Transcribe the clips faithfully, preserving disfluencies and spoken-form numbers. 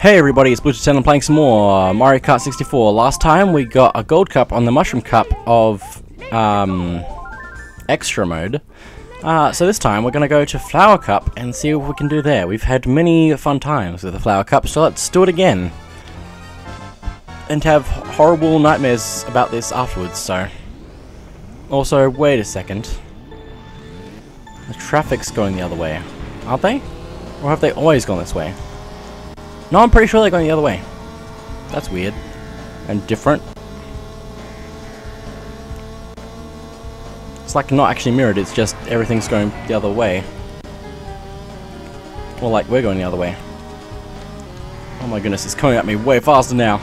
Hey everybody, it's BlueToad ten. I'm playing some more Mario Kart sixty-four. Last time we got a gold cup on the Mushroom Cup of um, extra mode. Uh, so this time we're going to go to Flower Cup and see what we can do there. We've had many fun times with the Flower Cup, so let's do it again. And have horrible nightmares about this afterwards, so... Also, wait a second. The traffic's going the other way, aren't they? Or have they always gone this way? No, I'm pretty sure they're going the other way. That's weird. And different. It's like not actually mirrored, it's just everything's going the other way. Or like we're going the other way. Oh my goodness, it's coming at me way faster now.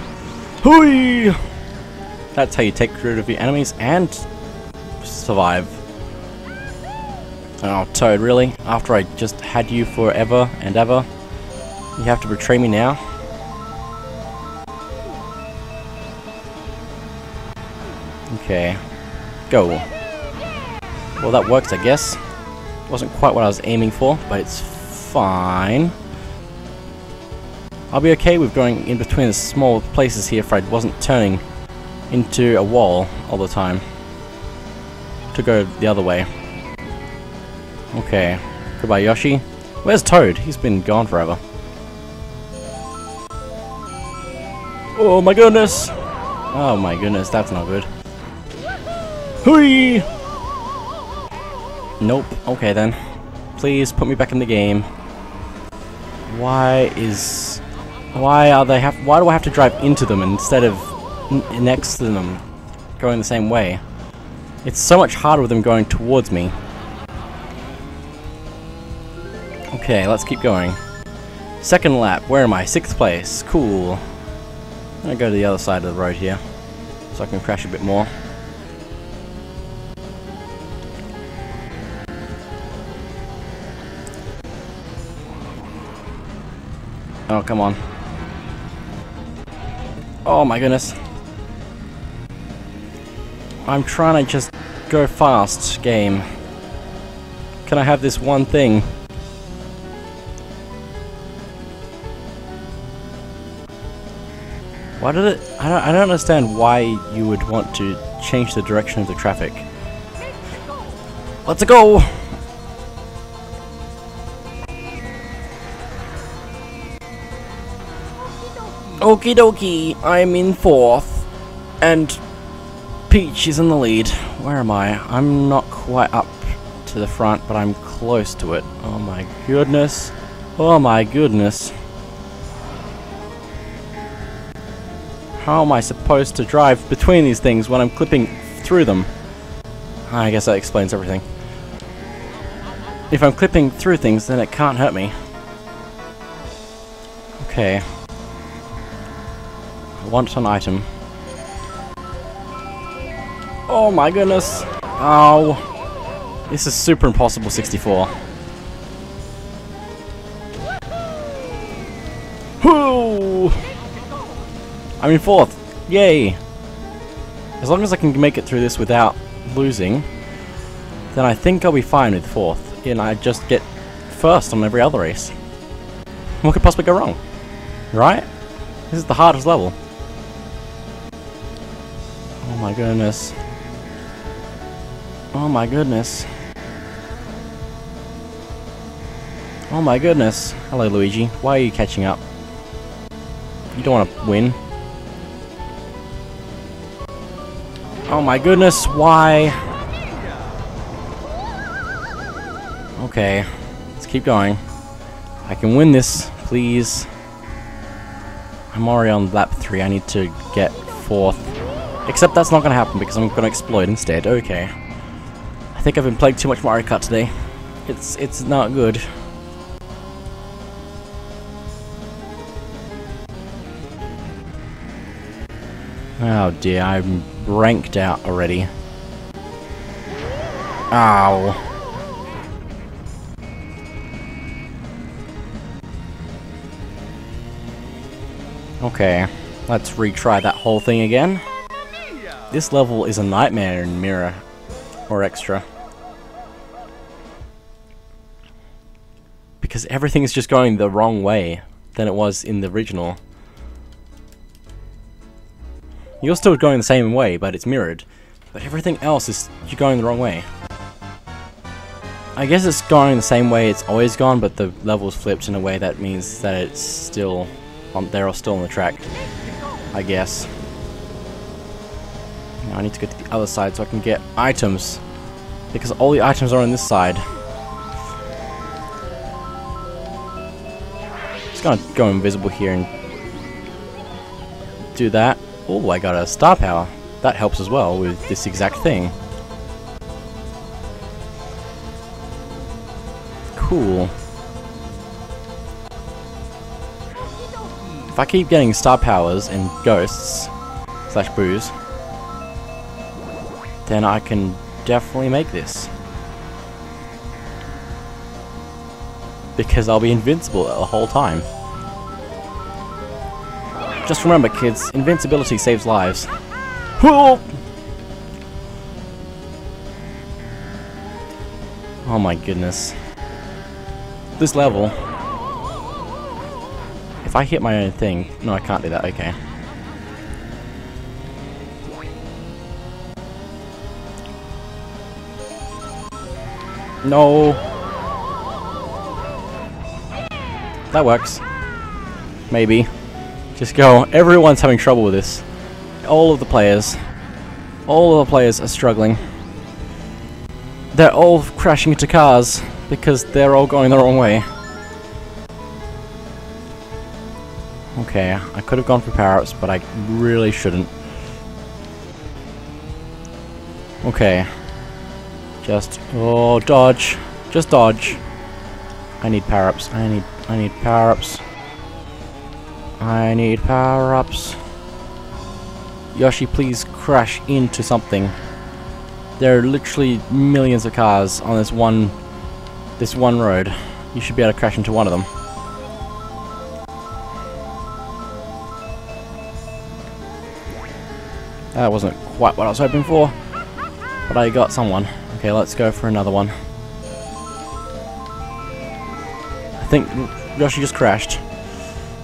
Hooey! That's how you take rid of your enemies and survive. Oh, Toad, really? After I just had you forever and ever? You have to betray me now? Okay. Go. Well, that works, I guess. Wasn't quite what I was aiming for, but it's fine. I'll be okay with going in between the small places here if I wasn't turning into a wall all the time. To go the other way. Okay. Goodbye, Yoshi. Where's Toad? He's been gone forever. Oh my goodness! Oh my goodness, that's not good. Hooey! Nope. Okay then. Please put me back in the game. Why is... Why are they have? Why do I have to drive into them instead of n next to them going the same way? It's so much harder with them going towards me. Okay, let's keep going. Second lap. Where am I? Sixth place. Cool. I'm going to go to the other side of the road here, so I can crash a bit more. Oh, come on. Oh my goodness. I'm trying to just go fast, game. Can I have this one thing? Why did it? I don't, I don't understand why you would want to change the direction of the traffic. Let's go! Okie dokie, I'm in fourth. And Peach is in the lead. Where am I? I'm not quite up to the front, but I'm close to it. Oh my goodness. Oh my goodness. How am I supposed to drive between these things when I'm clipping through them? I guess that explains everything. If I'm clipping through things, then it can't hurt me. Okay. I want an item. Oh my goodness! Ow! This is Super Impossible sixty-four. Whoo! I'm in fourth! Yay! As long as I can make it through this without losing, then I think I'll be fine with fourth. And I just get first on every other race. What could possibly go wrong? Right? This is the hardest level. Oh my goodness. Oh my goodness. Oh my goodness. Hello, Luigi. Why are you catching up? You don't want to win. Oh my goodness, why? Okay, let's keep going. I can win this, please. I'm already on lap three, I need to get fourth. Except that's not going to happen because I'm going to exploit instead, okay. I think I've been playing too much Mario Kart today. It's, it's not good. Oh dear, I'm ranked out already. Ow. Okay, let's retry that whole thing again. This level is a nightmare in Mirror or Extra. Because everything's just going the wrong way. than it was in the original. You're still going the same way, but it's mirrored. But everything else is, you're going the wrong way. I guess it's going the same way it's always gone, but the level's flipped in a way that means that it's still on, they're all still on the track, I guess. Now I need to get to the other side so I can get items, because all the items are on this side. Just gonna go invisible here and do that. Oh, I got a star power. That helps as well with this exact thing. Cool. If I keep getting star powers and ghosts slash boos, then I can definitely make this, because I'll be invincible the whole time. Just remember, kids, invincibility saves lives. Oh my goodness. This level, if I hit my own thing, no, I can't do that, okay. No. That works. Maybe. Just go. Everyone's having trouble with this. All of the players. All of the players are struggling. They're all crashing into cars, because they're all going the wrong way. Okay, I could have gone for power-ups, but I really shouldn't. Okay. Just, oh, dodge. Just dodge. I need power-ups. I need, I need power-ups. I need power-ups. Yoshi, please crash into something. There are literally millions of cars on this one This one road. You should be able to crash into one of them. That wasn't quite what I was hoping for, but I got someone. Okay, let's go for another one. I think Yoshi just crashed.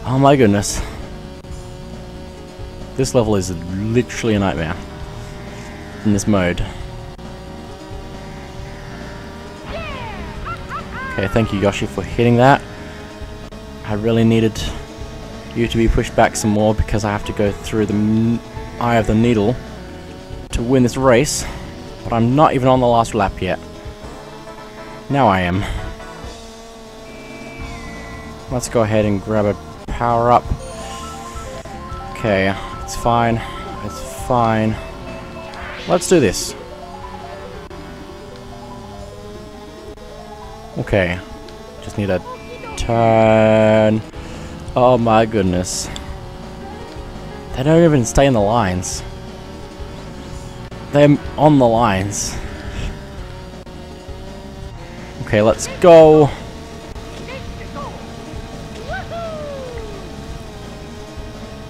Oh my goodness. This level is literally a nightmare in this mode. Okay, thank you, Yoshi, for hitting that. I really needed you to be pushed back some more, because I have to go through the m eye of the needle to win this race. But I'm not even on the last lap yet. Now I am. Let's go ahead and grab a power-up. Okay, it's fine. It's fine. Let's do this. Okay, just need a turn. Oh my goodness. They don't even stay in the lines. They're on the lines. Okay, let's go.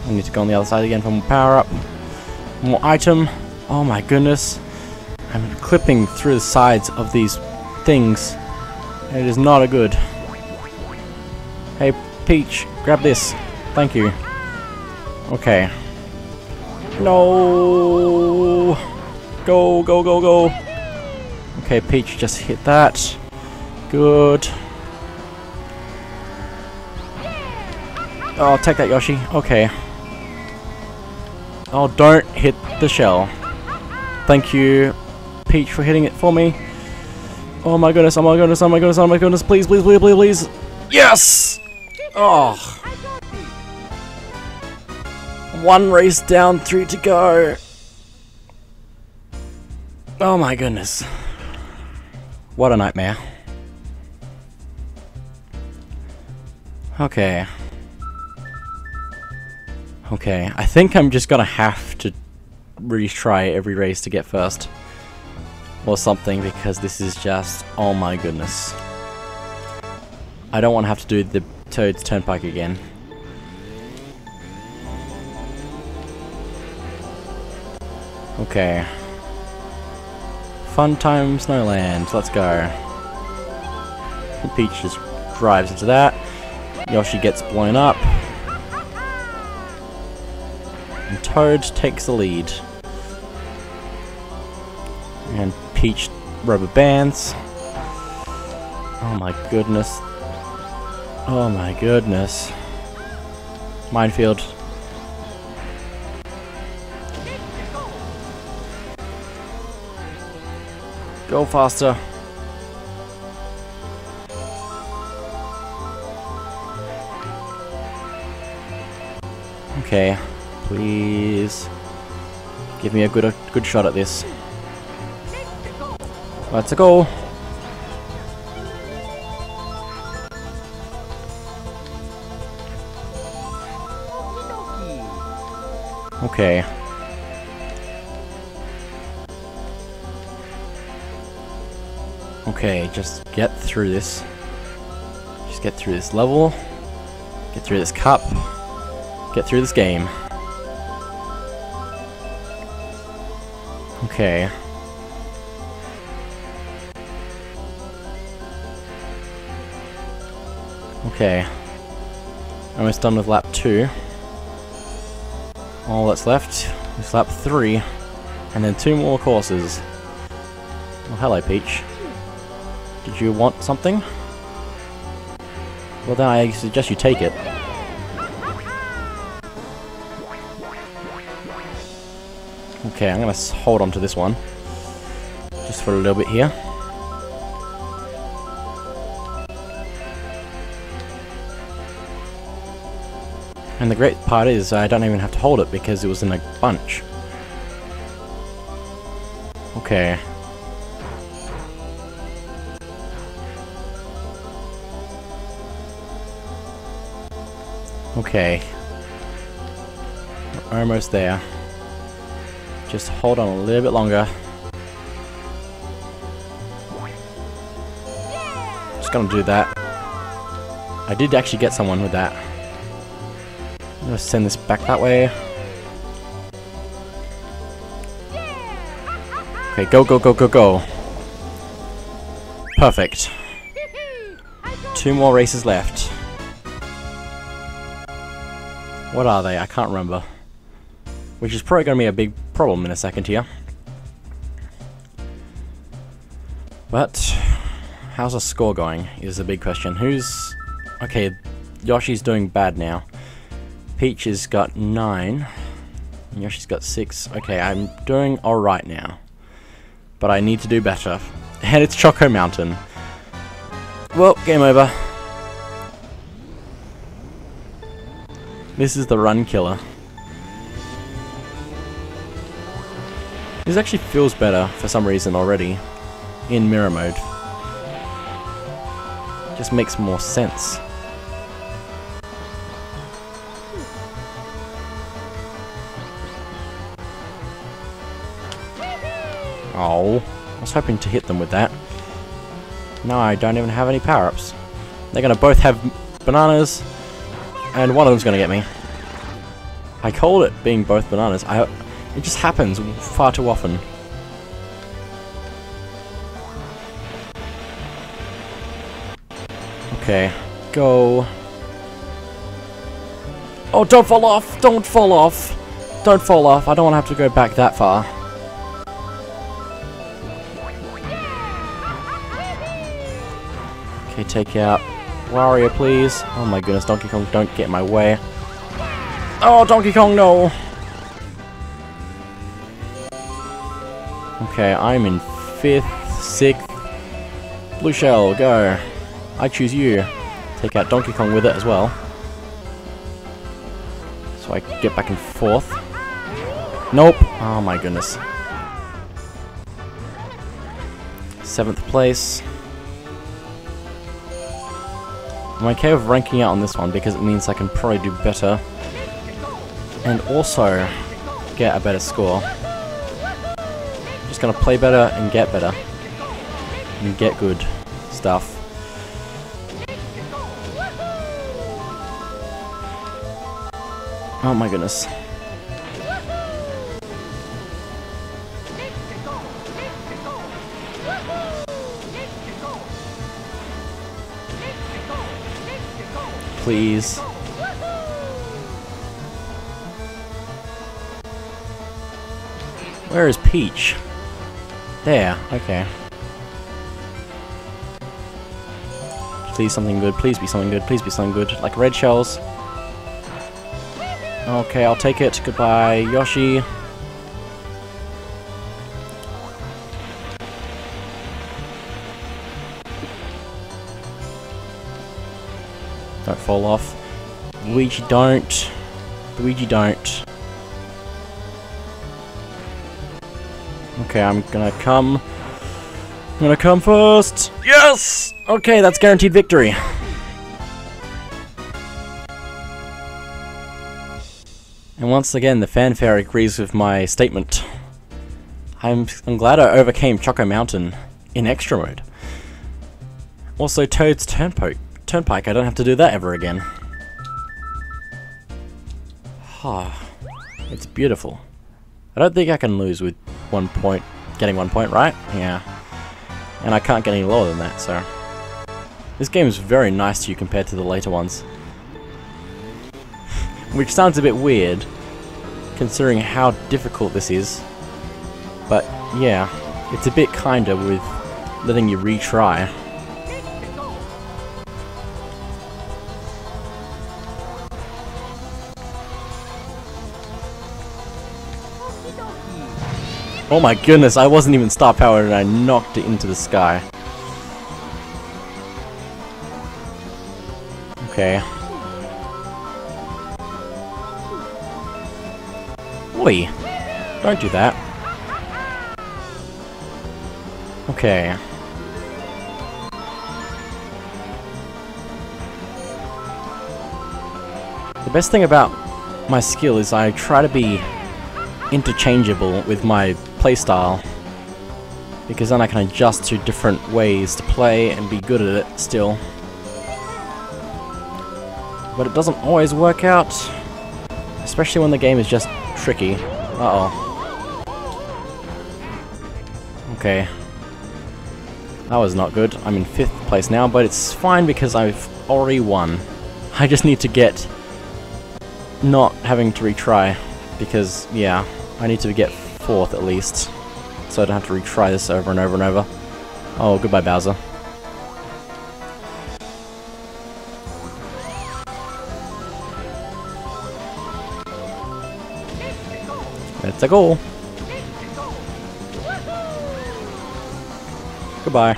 I need to go on the other side again for more power up. More item. Oh my goodness. I'm clipping through the sides of these things. It is not a good. Hey, Peach, grab this. Thank you. Okay. No. Go, go, go, go. Okay, Peach just hit that. Good. Oh, take that, Yoshi. Okay. Oh, don't hit the shell. Thank you, Peach, for hitting it for me. Oh my goodness, oh my goodness, oh my goodness, oh my goodness, please, please, please, please, please. Yes! Oh. One race down, three to go. Oh my goodness. What a nightmare. Okay. Okay, I think I'm just gonna have to retry every race to get first. Or something, because this is just, oh my goodness. I don't want to have to do the Toad's Turnpike again. Okay. Fun time Snowland, let's go. Peach just drives into that. Yoshi gets blown up. And Toad takes the lead. And Peach rubber bands. Oh my goodness. Oh my goodness. Minefield. Go faster. Okay, please give me a good a good shot at this. That's a goal. Okay. Okay, just get through this. Just get through this level. Get through this cup. Get through this game. Okay. Okay. Almost done with lap two. All that's left is lap three. And then two more courses. Oh, hello, Peach. Did you want something? Well, then I suggest you take it. Okay, I'm gonna hold on to this one. Just for a little bit here. And the great part is, I don't even have to hold it because it was in a bunch. Okay. Okay. We're almost there. Just hold on a little bit longer. Just gonna do that. I did actually get someone with that. I'm gonna send this back that way. Okay, go, go, go, go, go. Perfect. Two more races left. What are they? I can't remember. Which is probably going to be a big problem in a second here. But how's the score going is the big question. Who's... Okay, Yoshi's doing bad now. Peach has got nine. And Yoshi's got six. Okay, I'm doing alright now. But I need to do better. And it's Choco Mountain. Well, game over. This is the run killer. This actually feels better, for some reason already, in mirror mode. Just makes more sense. Oh, I was hoping to hit them with that. No, I don't even have any power-ups. They're gonna both have bananas, and one of them's gonna get me. I called it being both bananas. I... It just happens far too often. Okay, go. Oh, don't fall off! Don't fall off! Don't fall off! I don't want to have to go back that far. Okay, take out Wario, please. Oh my goodness, Donkey Kong, don't get in my way. Oh, Donkey Kong, no! Okay, I'm in fifth, sixth. Blue Shell, go. I choose you. Take out Donkey Kong with it as well. So I get back and forth. Nope. Oh my goodness. Seventh place. I'm okay with ranking out on this one because it means I can probably do better. And also get a better score. Gonna play better and get better and get good stuff. Oh my goodness. please. Where is Peach? There, okay. Please something good, please be something good, please be something good. Like red shells. Okay, I'll take it. Goodbye, Yoshi. Don't fall off. Luigi, don't. Luigi, don't. Okay, I'm gonna come. I'm gonna come first! Yes! Okay, that's guaranteed victory. And once again, the fanfare agrees with my statement. I'm, I'm glad I overcame Choco Mountain in extra mode. Also, Toad's Turnpike. Turnpike, I don't have to do that ever again. Ah, it's beautiful. I don't think I can lose with one point, getting one point, right? Yeah. And I can't get any lower than that, so. This game is very nice to you compared to the later ones. Which sounds a bit weird, considering how difficult this is. But, yeah, it's a bit kinder with letting you retry. Oh my goodness, I wasn't even star powered and I knocked it into the sky. Okay. Oi! Don't do that. Okay. The best thing about my skill is I try to be interchangeable with my playstyle, because then I can adjust to different ways to play and be good at it still. But it doesn't always work out, especially when the game is just tricky. Uh-oh. Okay. That was not good. I'm in fifth place now, but it's fine because I've already won. I just need to get not having to retry, because, yeah, I need to get fourth at least, so I don't have to retry this over and over and over. Oh, goodbye, Bowser. That's a goal. Goodbye.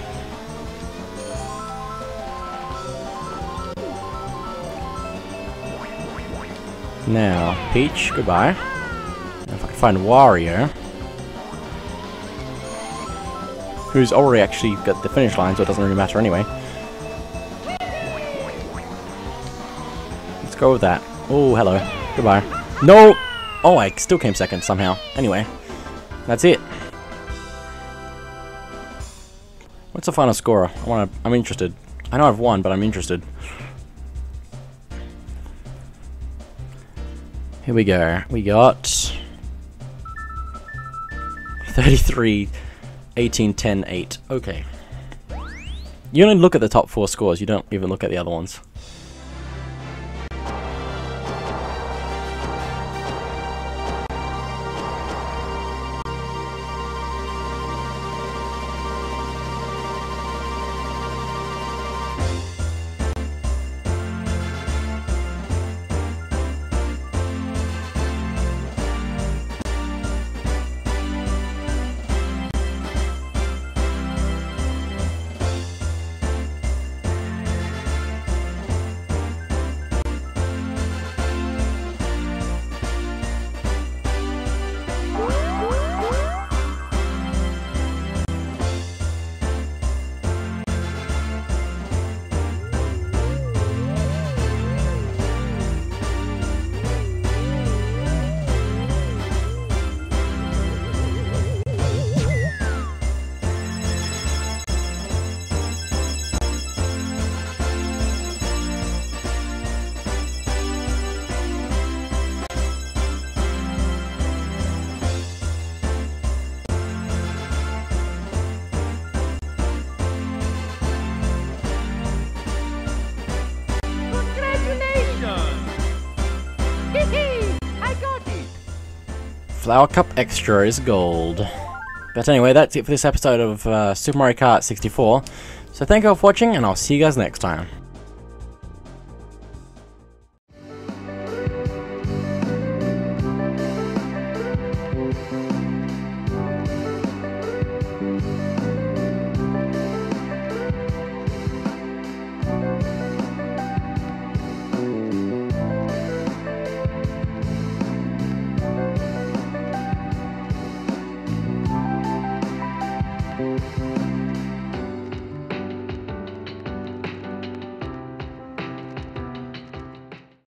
Now, Peach, goodbye. If I can find Wario, who's already actually got the finish line, so it doesn't really matter anyway. Let's go with that. Oh, hello. Goodbye. No! Oh, I still came second somehow. Anyway, that's it. What's the final score? I wanna, I'm interested. I know I've won, but I'm interested. Here we go. We got thirty-three, eighteen, ten, eight. Okay. You only look at the top four scores, you don't even look at the other ones. Flower Cup Extra is gold. But anyway, that's it for this episode of uh, Super Mario Kart sixty-four. So thank you all for watching, and I'll see you guys next time.